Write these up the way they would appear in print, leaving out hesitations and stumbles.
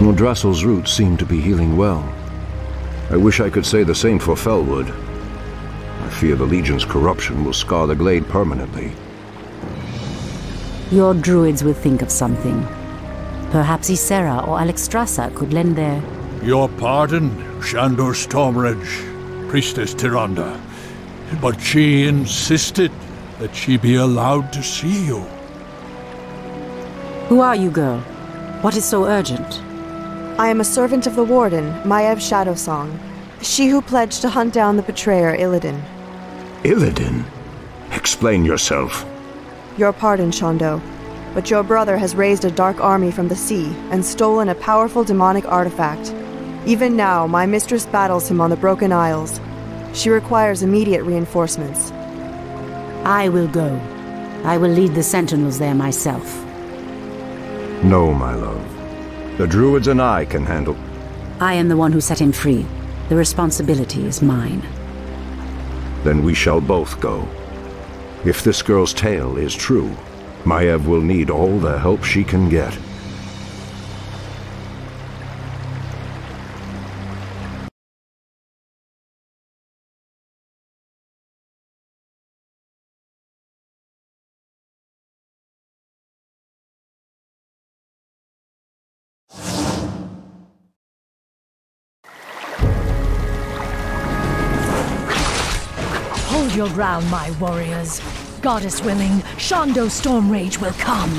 Modrassil's roots seem to be healing well. I wish I could say the same for Felwood. I fear the Legion's corruption will scar the glade permanently. Your druids will think of something. Perhaps Ysera or Alexstrasza could lend their... Your pardon, Shandor Stormrage, Priestess Tyrande. But she insisted that she be allowed to see you. Who are you, girl? What is so urgent? I am a servant of the Warden, Maiev Shadowsong. She who pledged to hunt down the betrayer, Illidan. Illidan? Explain yourself. Your pardon, Shondo, but your brother has raised a dark army from the sea and stolen a powerful demonic artifact. Even now, my mistress battles him on the Broken Isles. She requires immediate reinforcements. I will go. I will lead the Sentinels there myself. No, my love. The druids and I can handle... I am the one who set him free. The responsibility is mine. Then we shall both go. If this girl's tale is true, Maiev will need all the help she can get. Hold your ground, my warriors. Goddess willing, Shandor Stormrage will come.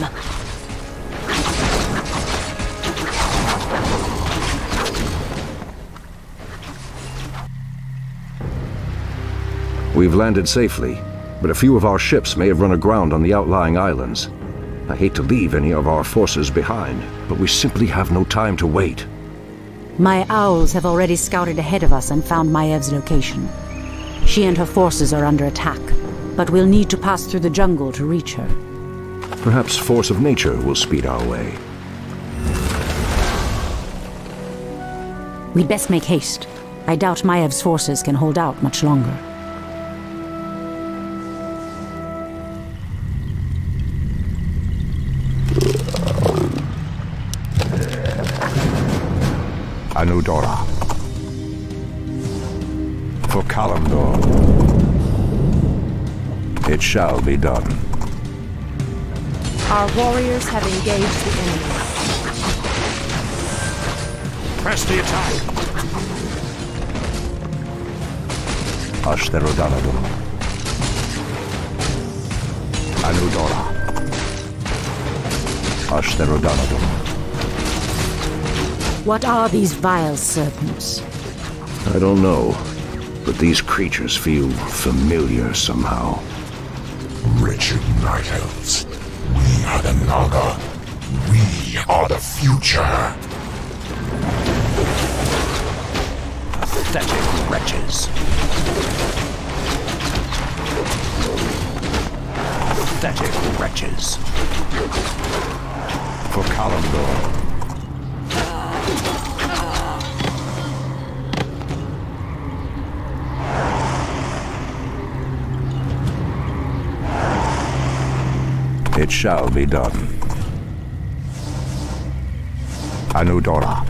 We've landed safely, but a few of our ships may have run aground on the outlying islands. I hate to leave any of our forces behind, but we simply have no time to wait. My owls have already scouted ahead of us and found Maiev's location. She and her forces are under attack. But we'll need to pass through the jungle to reach her. Perhaps force of nature will speed our way. We'd best make haste. I doubt Maiev's forces can hold out much longer. Anudora. For Kalimdor. It shall be done. Our warriors have engaged the enemy. Press the attack! Ashtherodanador. Anudora. Ashtherodanador. What are these vile serpents? I don't know, but these creatures feel familiar somehow. Wretched night elves, we are the Naga. We are the future. Pathetic wretches. Pathetic wretches. For Kalimdor. It shall be done. Anudora.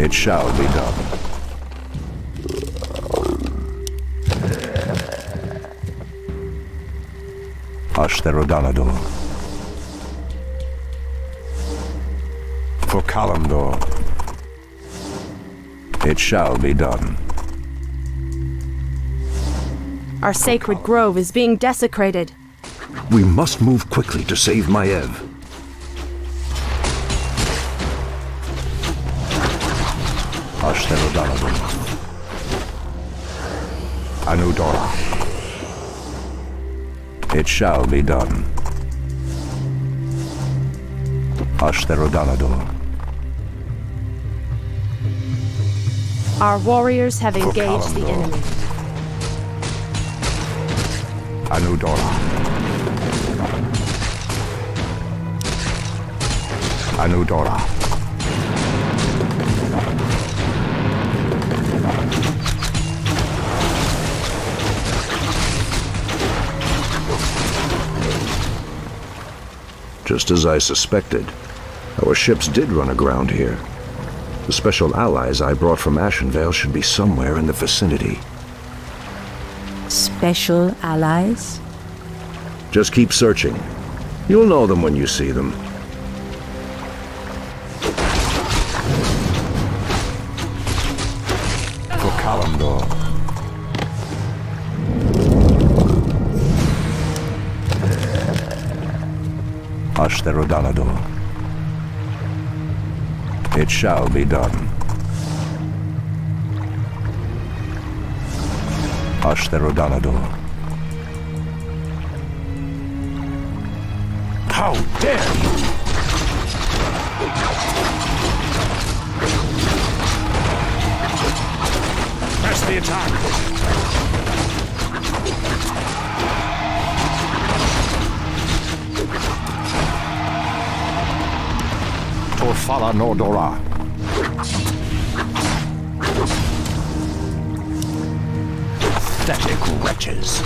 It shall be done. Ashtherodanador. For Kalimdor. It shall be done. Our sacred grove is being desecrated. We must move quickly to save Maiev. Ashtherodanador. Anudora. It shall be done. Ashtherodanador. Our warriors have engaged the enemy. Anudora. Anudora. Just as I suspected, our ships did run aground here. The special allies I brought from Ashenvale should be somewhere in the vicinity. Special allies? Just keep searching. You'll know them when you see them. For Kalimdor. Ashtherodalador. It shall be done. Ashtherodalador. How dare you! Press the attack! Fala Nordora. Pathetic wretches.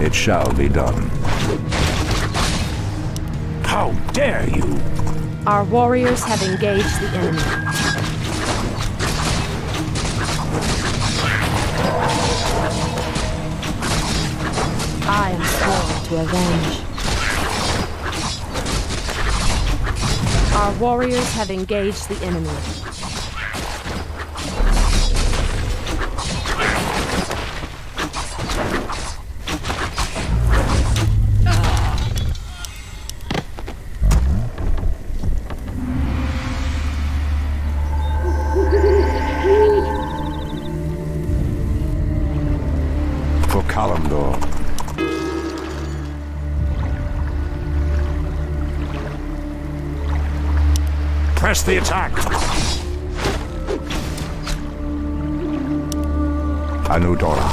It shall be done. How dare you! Our warriors have engaged the enemy. I am sworn to avenge. Our warriors have engaged the enemy. For Kalimdor. Press the attack! Anudora.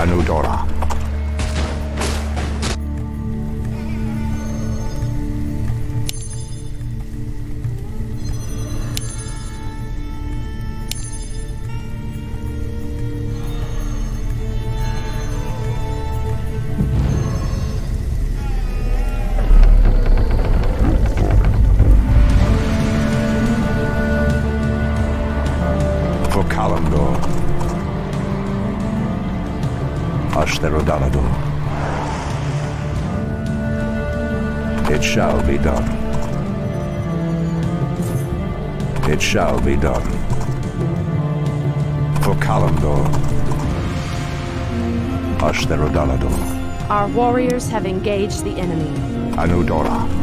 Anudora. It shall be done. It shall be done. For Kalimdor. Ashtherodalador. Our warriors have engaged the enemy. Anudora.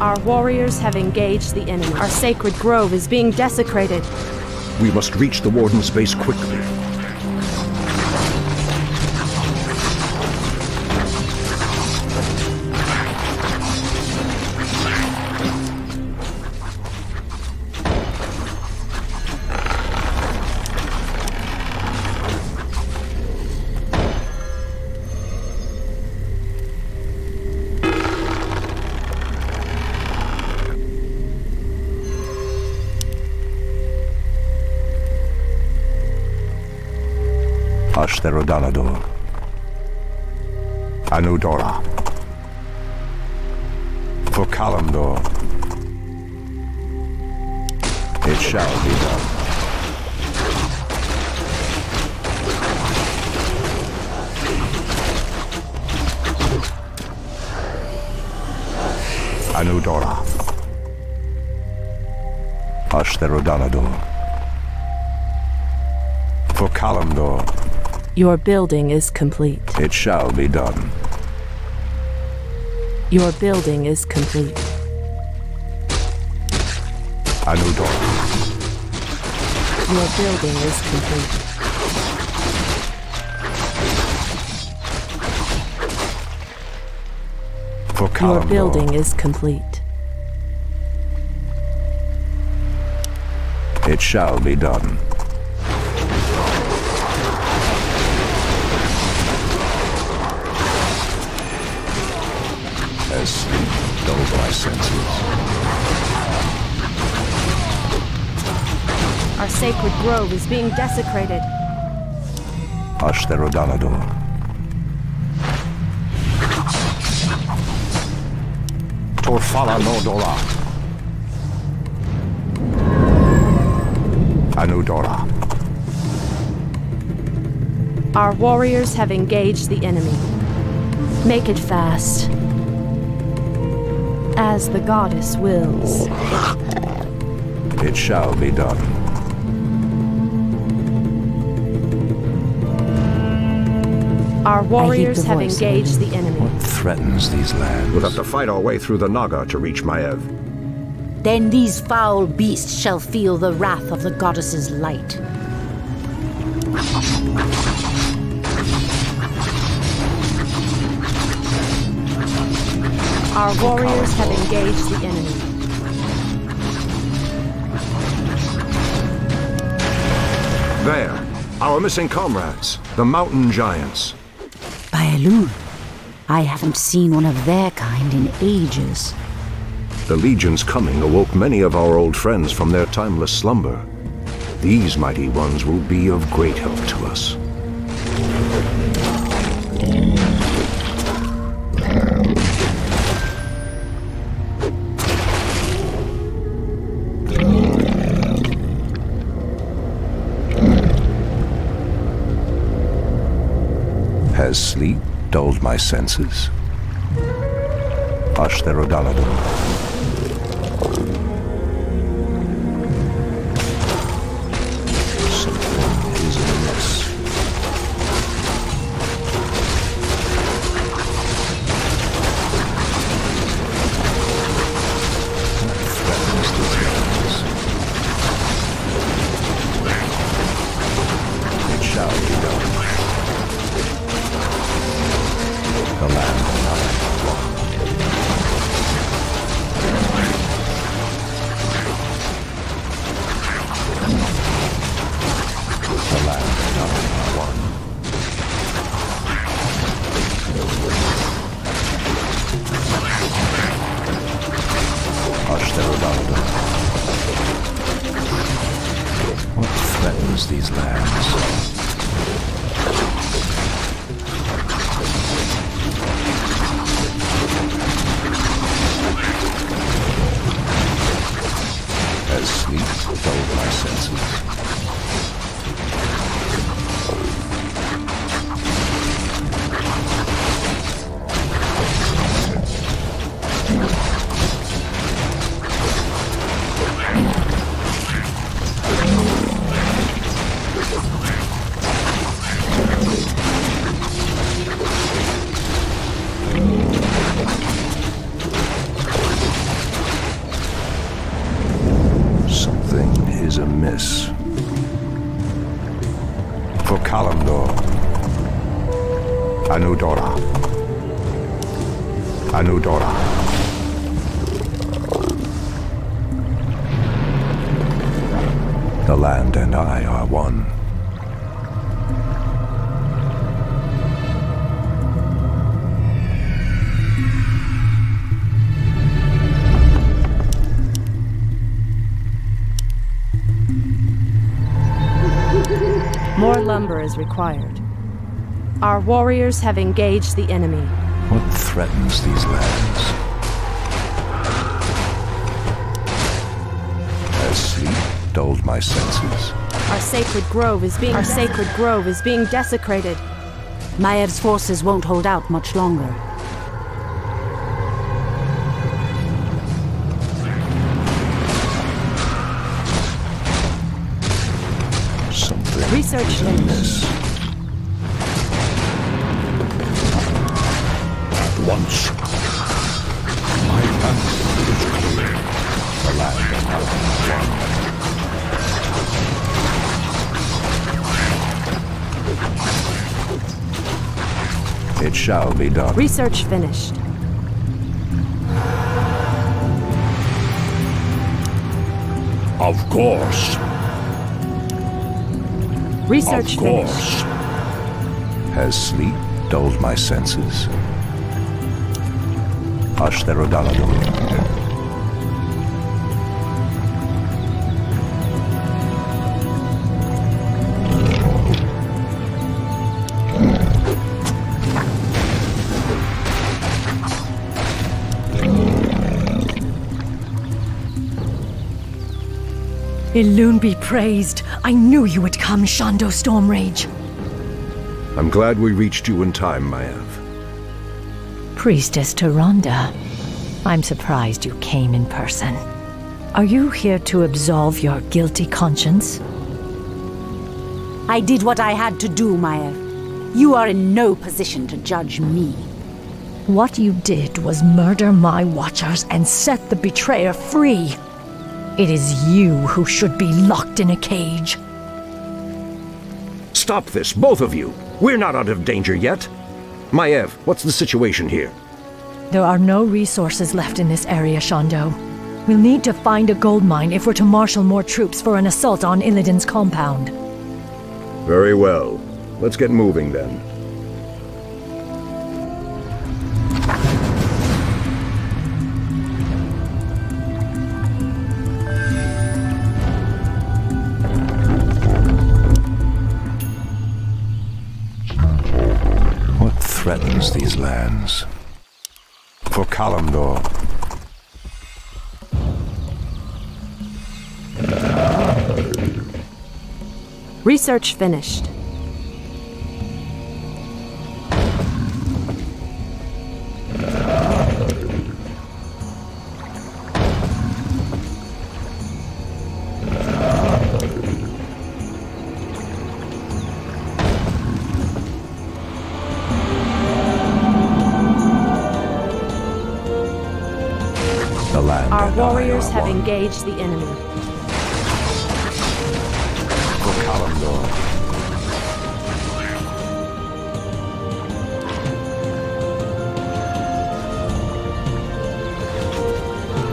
Our warriors have engaged the enemy. Our sacred grove is being desecrated. We must reach the Warden's base quickly. Ashtherodalador. Anudora. For Kalimdor. It shall be done. Anudora. Ashtherodalador. For Kalimdor. Your building is complete. It shall be done. Your building is complete. Anudor. Your building is complete. For Kalimdor. Your building is complete. It shall be done. As sleep dulled my senses. Our sacred grove is being desecrated. Ashtherodonador. Torfala Nodora. Anudora. Our warriors have engaged the enemy. Make it fast. As the goddess wills. It shall be done. Our warriors have engaged the enemy. What threatens these lands? We'll have to fight our way through the Naga to reach Maiev. Then these foul beasts shall feel the wrath of the goddess's light. Our warriors have engaged the enemy. There, our missing comrades, the mountain giants. Baelun. I haven't seen one of their kind in ages. The Legion's coming awoke many of our old friends from their timeless slumber. These mighty ones will be of great help to us. Has sleep dulled my senses? Ashtherodonador. Something is amiss. Threatens the threatens. It shall be done. The land of Naga. The land of Naga one. Ashtherodonador. What threatens these lands? Sleep dulled my senses. Amiss. For Kalimdor. Anudora. Anudora. The land and I are one. More lumber is required. Our warriors have engaged the enemy. What threatens these lands? As sleep dulled my senses. Our sacred grove is being desecrated. Maiev's forces won't hold out much longer. Research links. At once. My path is clear. The land of our one. It shall be done. Research finished. Of course. Research finished. Has sleep dulled my senses? Ashtherodalado. Ilun be praised. I knew you would come, Shandor Stormrage. I'm glad we reached you in time, Maiev. Priestess Tyrande, I'm surprised you came in person. Are you here to absolve your guilty conscience? I did what I had to do, Maiev. You are in no position to judge me. What you did was murder my watchers and set the betrayer free. It is you who should be locked in a cage. Stop this, both of you. We're not out of danger yet. Maiev, what's the situation here? There are no resources left in this area, Shando. We'll need to find a gold mine if we're to marshal more troops for an assault on Illidan's compound. Very well. Let's get moving then. Threatens these lands. For Kalimdor. Research finished. Warriors have engaged the enemy. For Kalimdor.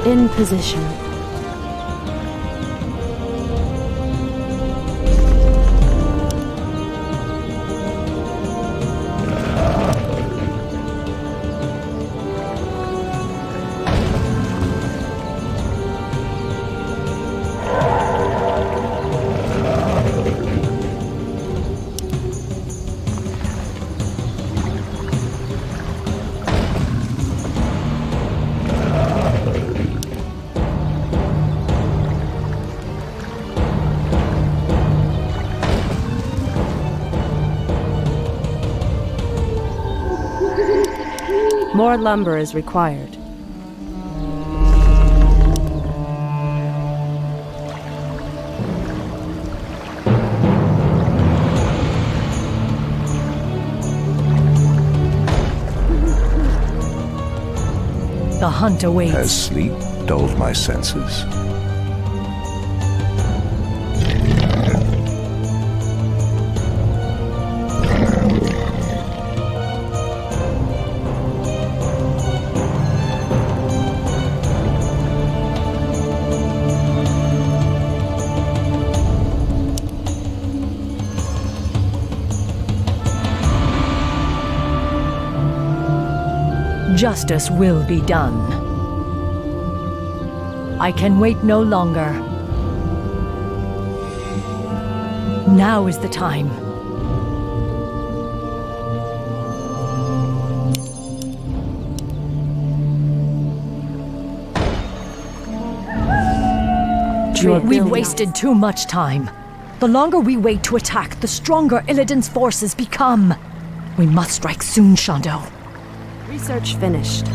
In position. More lumber is required. The hunt awaits. Has sleep dulled my senses? Justice will be done. I can wait no longer. Now is the time. We've wasted too much time. The longer we wait to attack, the stronger Illidan's forces become. We must strike soon, Shando. Research finished.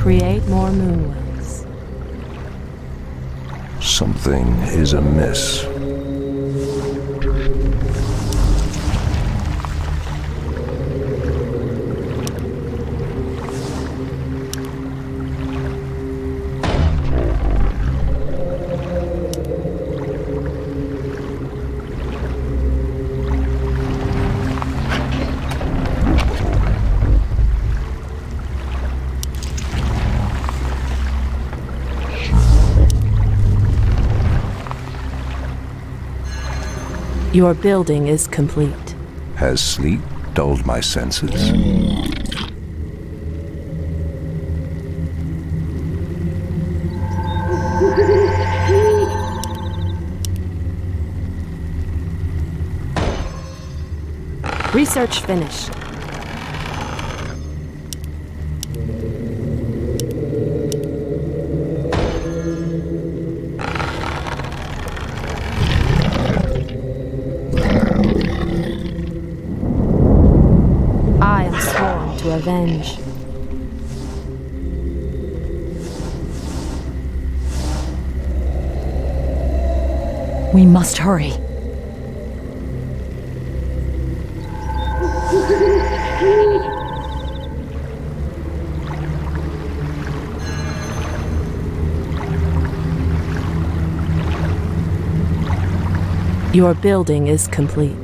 Create more moonways. Something is amiss. Your building is complete. Has sleep dulled my senses? Research finished. I am sworn to avenge. We must hurry. Your building is complete.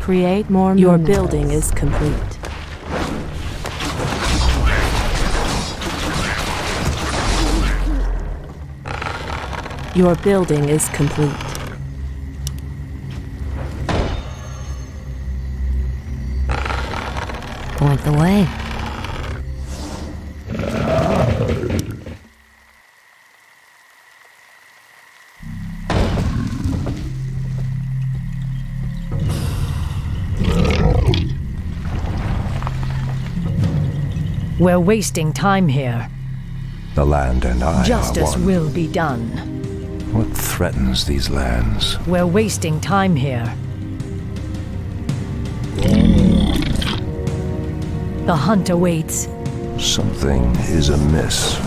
Create more minerals. Your building is complete. Your building is complete. Point the way. We're wasting time here. The land and I are one. Justice will be done. What threatens these lands? We're wasting time here. The hunt awaits. Something is amiss.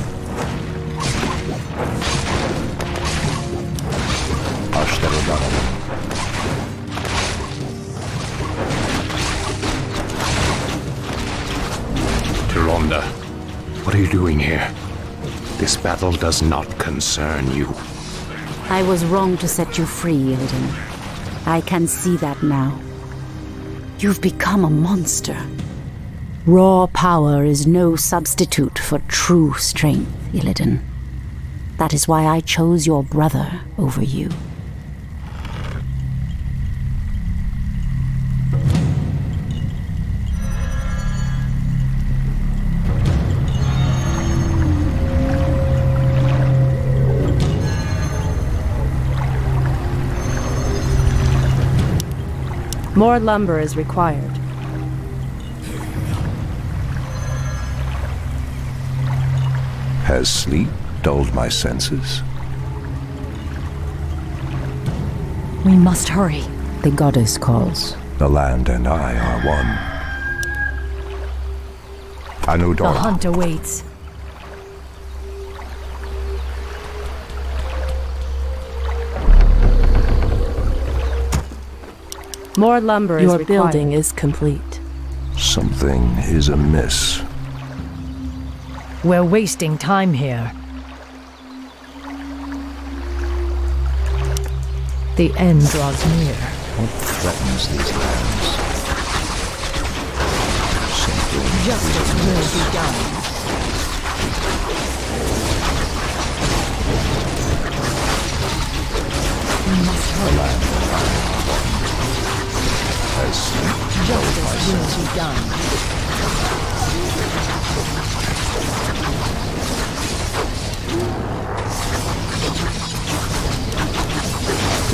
Tyrande, what are you doing here? This battle does not concern you. I was wrong to set you free, Illidan. I can see that now. You've become a monster. Raw power is no substitute for true strength, Illidan. That is why I chose your brother over you. More lumber is required. Has sleep dulled my senses? We must hurry. The goddess calls. The land and I are one. Anudor. The hunt awaits. More lumber is required. Your building is complete. Something is amiss. We're wasting time here. The end draws near. What threatens these lands? Something justice will be done. We must hurry. Justice will be done.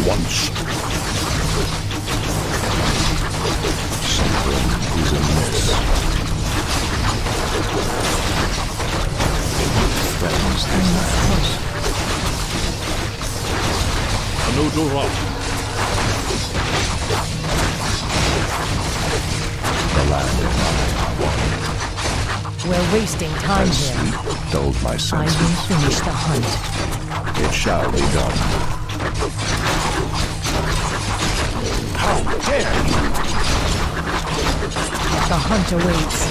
Once. Something is amiss. Threatens these lands. Anudora. We're wasting time as here. Sleep dulled my senses. I will finish the hunt. It shall be done. How dare you! The hunt awaits.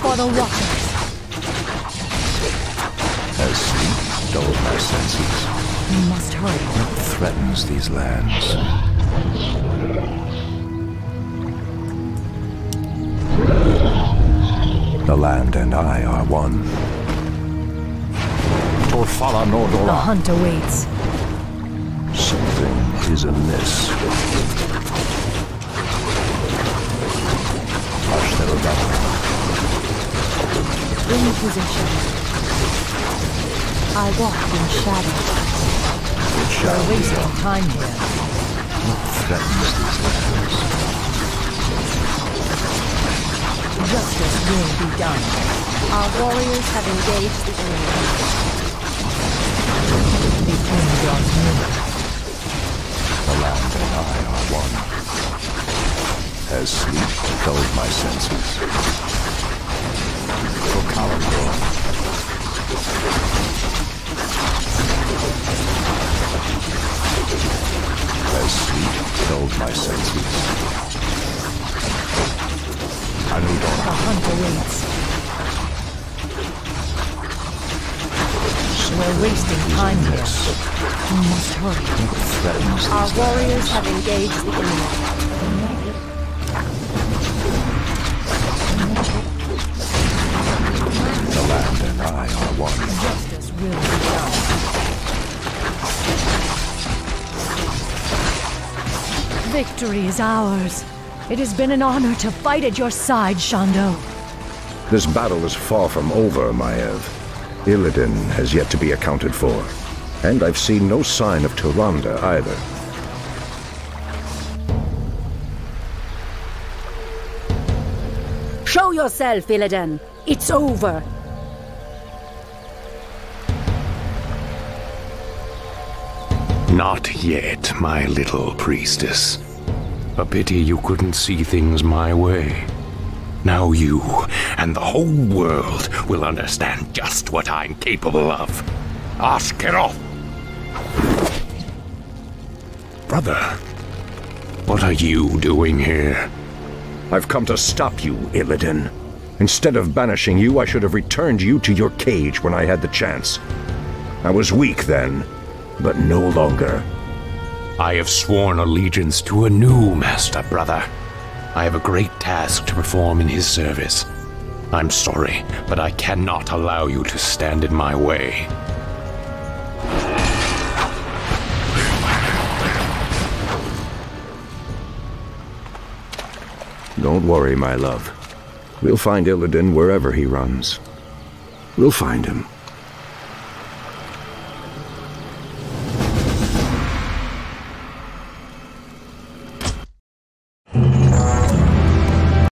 For the watchers. As sleep dulled my senses. We must hurry. What threatens these lands? The land and I are one. Valhalla Nordor. The hunt awaits. Something is amiss. In position. I walk in shadow. You're wasting time here. Justice will be done. Our warriors have engaged the enemy. The end draws near. The land and I are one. As sleep dulled my senses. For Kalimdor. As sleep dulled my senses. I knew dawn. The hunt awaits. We're wasting time here. We must hurry. Our warriors have engaged the enemy. I are one. Justice will be done. Victory is ours. It has been an honor to fight at your side, Shandor. This battle is far from over, Maiev. Illidan has yet to be accounted for. And I've seen no sign of Tyrande either. Show yourself, Illidan. It's over. Not yet, my little priestess. A pity you couldn't see things my way. Now you and the whole world will understand just what I'm capable of. Ashenvale! Brother, what are you doing here? I've come to stop you, Illidan. Instead of banishing you, I should have returned you to your cage when I had the chance. I was weak then. But no longer. I have sworn allegiance to a new master, brother. I have a great task to perform in his service. I'm sorry, but I cannot allow you to stand in my way. Don't worry, my love. We'll find Illidan wherever he runs. We'll find him.